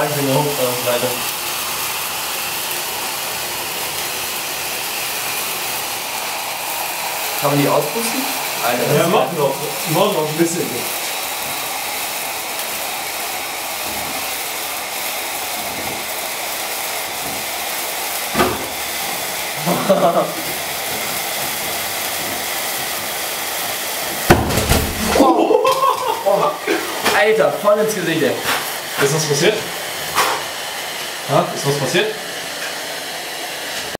gleich in der Hochspannungsleitung. Kann man die auspusten? Alter, ja, mach noch ein bisschen. Oh. Oh. Alter, voll ins Gesicht, ey. Ist was passiert? Ha? Ist was passiert?